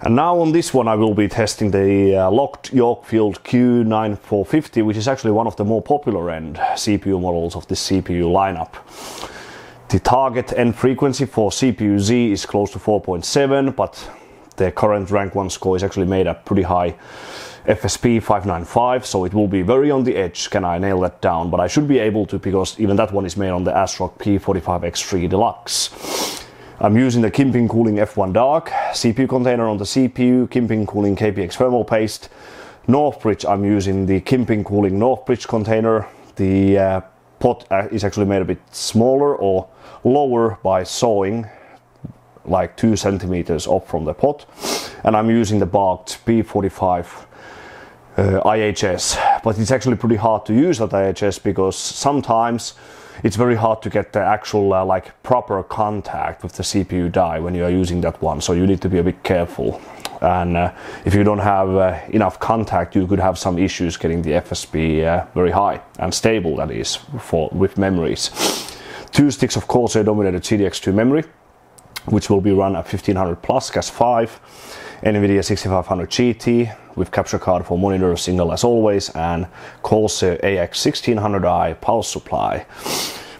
And now on this one I will be testing the locked Yorkfield Q9450, which is actually one of the more popular end CPU models of this CPU lineup. The target end frequency for CPU-Z is close to 4.7, but the current rank 1 score is actually made at pretty high FSP 595, so it will be very on the edge. Can I nail that down? But I should be able to, because even that one is made on the ASRock P45X3 Deluxe. I'm using the Kingpin Cooling F1 Dark, CPU container on the CPU, Kingpin Cooling KPX thermal paste. Northbridge, I'm using the Kingpin Cooling Northbridge container. The pot is actually made a bit smaller or lower by sawing like 2 centimeters up from the pot. And I'm using the barked P45 IHS, but it's actually pretty hard to use that IHS because sometimes it's very hard to get the actual like proper contact with the CPU die when you are using that one, so you need to be a bit careful. And if you don't have enough contact, you could have some issues getting the FSP very high and stable, that is, with memories. 2 sticks of Corsair Dominator CDX2 memory, which will be run at 1500 plus Cas5, NVIDIA 6500GT with capture card for monitor, single as always, and Corsair AX1600i power supply,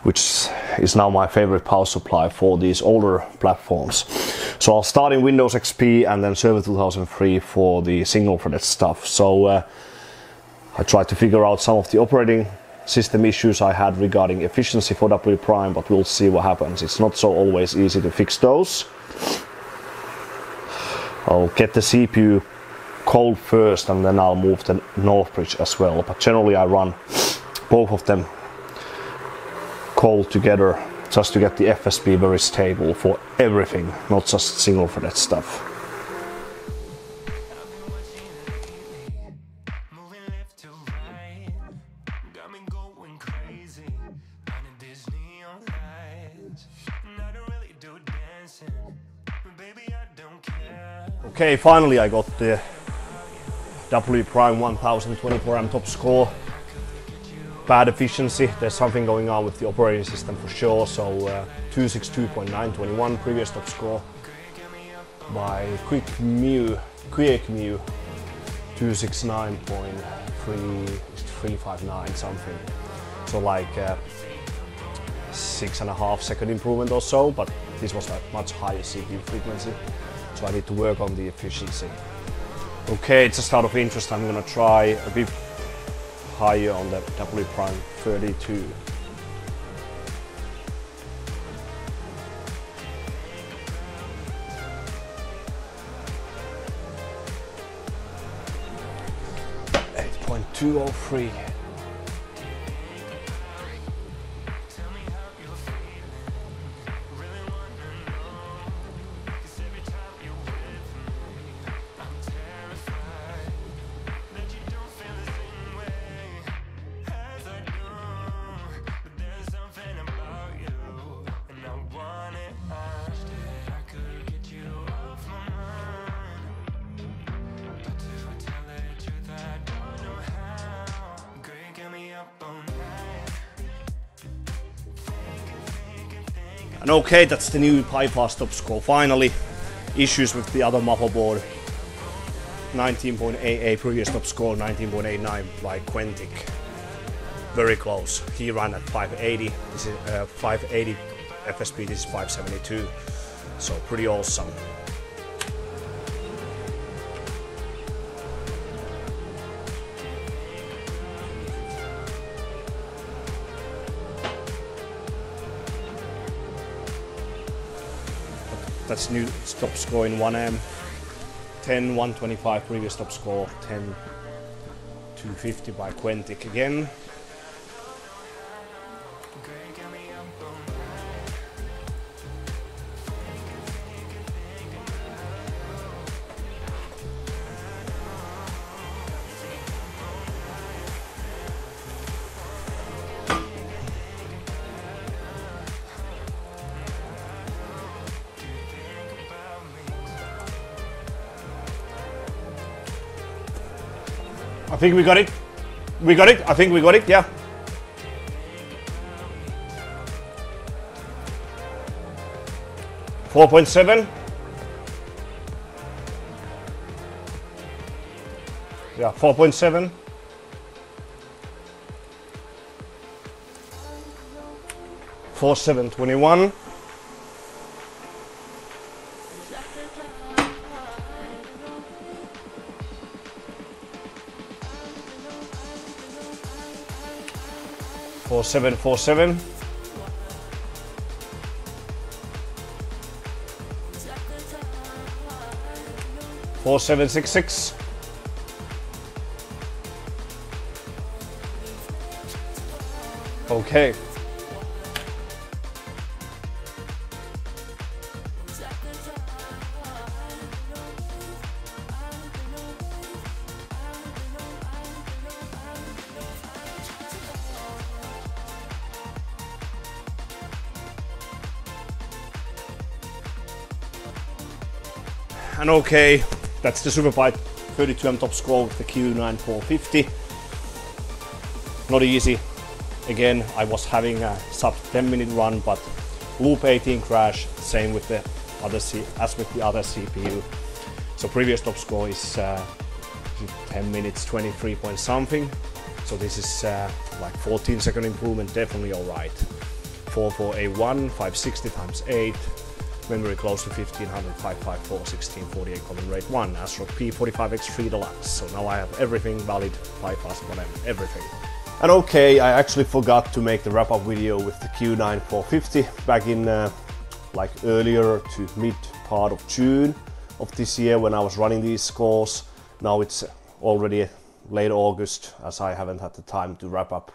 which is now my favorite power supply for these older platforms. So I'll start in Windows XP and then Server 2003 for the single threaded stuff. So I tried to figure out some of the operating system issues I had regarding efficiency for WPrime, but we'll see what happens. It's not so always easy to fix those. I'll get the CPU cold first and then I'll move the Northbridge as well, but generally I run both of them cold together just to get the FSP very stable for everything, not just single threaded stuff. Okay, finally I got the WPrime 1024M top score. Bad efficiency, there's something going on with the operating system for sure, so 262.921 previous top score by QuickMew 269.359 something, so like 6.5 second improvement or so, but this was a much higher CPU frequency. So I need to work on the efficiency. Okay, just out of interest, I'm gonna try a bit higher on the WPrime 32. (8.203). And okay, that's the new PiFast top score. Finally, issues with the other motherboard. 19.88 previous top score, 19.89 by Quentic. Very close. He ran at 580. This is 580 FSP. This is 572. So pretty awesome. That's new top score in 1M, 10.125 previous top score, 10.250 by Quentic again. I think we got it. We got it. I think we got it. Yeah. Yeah, 4.7. Four 721. Four 747. 4766. 4, 7, 6, 6. Okay. And okay, that's the SuperPi 32M top score with the Q9450. Not easy. Again, I was having a sub 10-minute run, but loop 18 crash, same with the other CPU. So previous top score is 10 minutes 23 point something. So this is like 14-second improvement, definitely all right. 44A1, 560 times 8, memory close to 1500, 554, 1648, common rate 1, ASRock P45X3 Deluxe. So now I have everything valid, PiFast, whatever, everything. And okay, I actually forgot to make the wrap-up video with the Q9450 back in like earlier to mid-part of June of this year when I was running these scores. Now it's already late August, as I haven't had the time to wrap up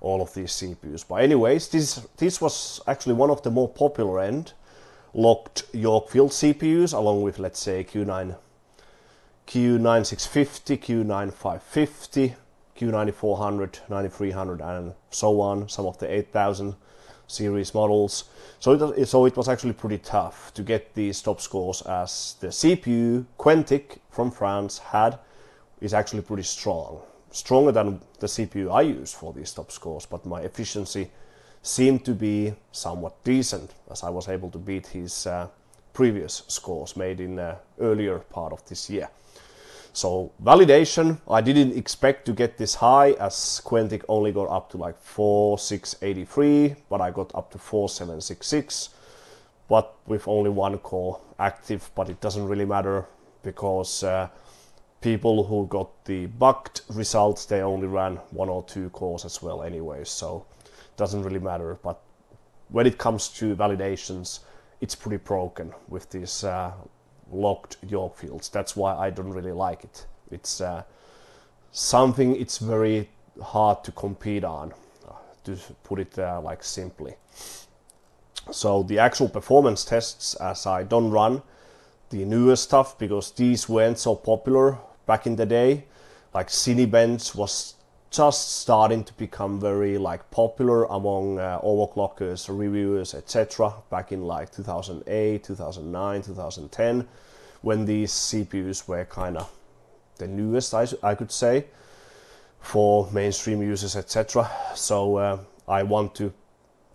all of these CPUs. But anyways, this was actually one of the more popular end locked Yorkfield CPUs, along with, let's say, Q9650, Q9550, Q9400, 9300, and so on, some of the 8000 series models. So it was actually pretty tough to get these top scores, as the CPU Quentic from France is actually pretty strong, stronger than the CPU I use for these top scores, but my efficiency seemed to be somewhat decent, as I was able to beat his previous scores made in the earlier part of this year. So validation, I didn't expect to get this high, as Quentic only got up to like 4683, but I got up to 4766, but with only one core active. But it doesn't really matter, because people who got the bugged results, they only ran one or two cores as well anyway, so it doesn't really matter. But when it comes to validations, it's pretty broken with this locked Yorkfields. That's why I don't really like it. It's something it's very hard to compete on, to put it like simply. So the actual performance tests, as I don't run the newer stuff, because these weren't so popular back in the day. Like Cinebench was just starting to become very like popular among overclockers, reviewers, etc. back in like 2008, 2009, 2010, when these CPUs were kind of the newest, I could say, for mainstream users, etc. So I want to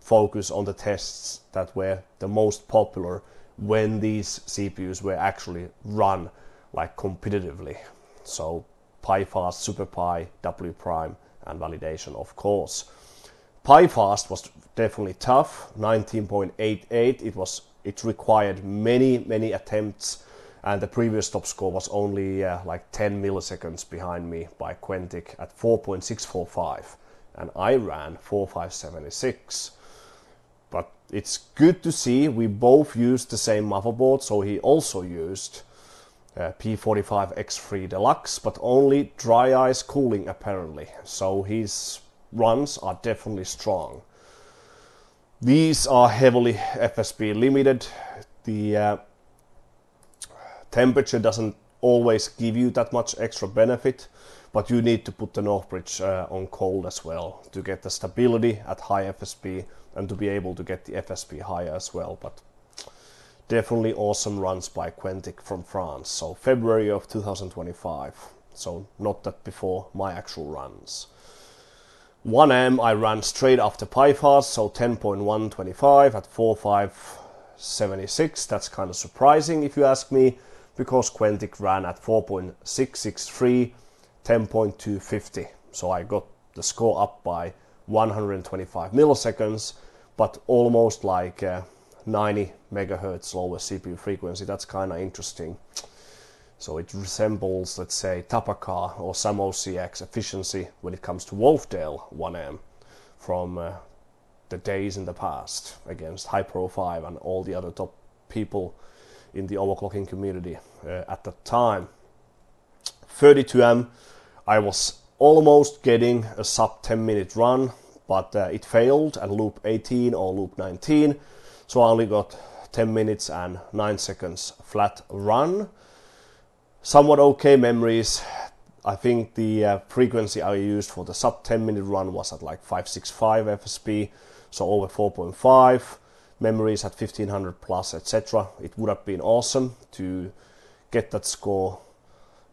focus on the tests that were the most popular when these CPUs were actually run like competitively. So PiFast, SuperPi, WPrime, and validation, of course. PiFast was definitely tough, 19.88. It required many attempts, and the previous top score was only like 10 milliseconds behind me by Quentic at 4.645, and I ran 4.576. But it's good to see we both used the same motherboard, so he also used P45X3 Deluxe, but only dry ice cooling apparently, so his runs are definitely strong. These are heavily FSB limited. The temperature doesn't always give you that much extra benefit, but you need to put the Northbridge on cold as well to get the stability at high FSB and to be able to get the FSB higher as well. But definitely awesome runs by Quentic from France. So February of 2025. So not that before my actual runs. 1M I ran straight after PiFast, so 10.125 at 4.576. That's kind of surprising if you ask me, because Quentic ran at 4.663, 10.250. So I got the score up by 125 milliseconds, but almost like 90 megahertz lower CPU frequency. That's kind of interesting. So it resembles, let's say, Tapacar or some OCX efficiency when it comes to Wolfdale 1M from the days in the past against Hyper 5 and all the other top people in the overclocking community at the time. 32M, I was almost getting a sub 10-minute run, but it failed at loop 18 or loop 19, so I only got 10 minutes and 9 seconds flat run. Somewhat okay memories. I think the frequency I used for the sub 10-minute run was at like 565 FSP, so over 4.5, memories at 1500 plus, etc. It would have been awesome to get that score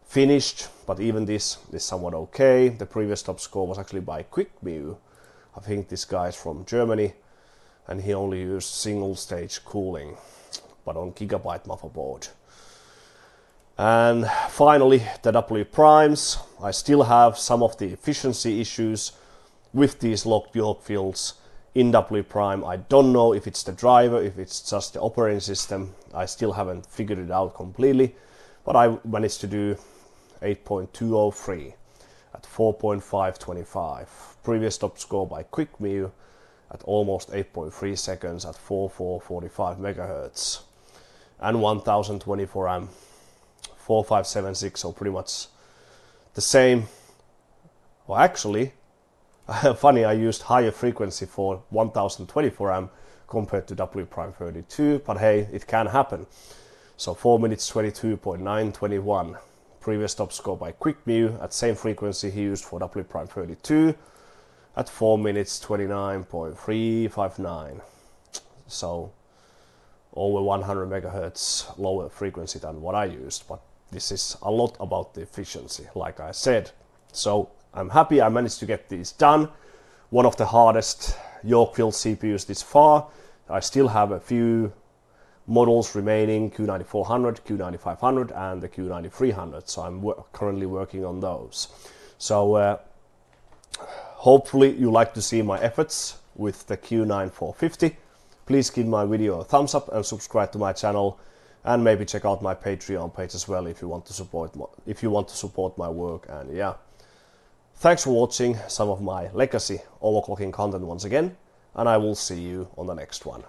finished, but even this is somewhat okay. The previous top score was actually by QuickMew. I think this guy is from Germany, and he only used single-stage cooling, but on Gigabyte motherboard. And finally, the WPrimes. I still have some of the efficiency issues with these locked Yorkfields in WPrime. I don't know if it's the driver, if it's just the operating system. I still haven't figured it out completely, but I managed to do 8.203 at 4.525. Previous top score by QuickMew at almost 8.3 seconds at 4445 megahertz and 1024 amp. 4576, so pretty much the same. Well, actually, funny, I used higher frequency for 1024 amp compared to WPrime 32, but hey, it can happen. So 4 minutes 22.921. Previous top score by QuickMew at same frequency he used for WPrime 32 at 4 minutes 29.359. So over 100 megahertz lower frequency than what I used, but this is a lot about the efficiency, like I said. So I'm happy I managed to get these done. One of the hardest Yorkfield CPUs this far. I still have a few models remaining, Q9400, Q9500 and the Q9300, so I'm currently working on those. So hopefully you like to see my efforts with the Q9450. Please give my video a thumbs up and subscribe to my channel, and maybe check out my Patreon page as well if you want to support my work. And yeah, thanks for watching some of my legacy overclocking content once again, and I will see you on the next one.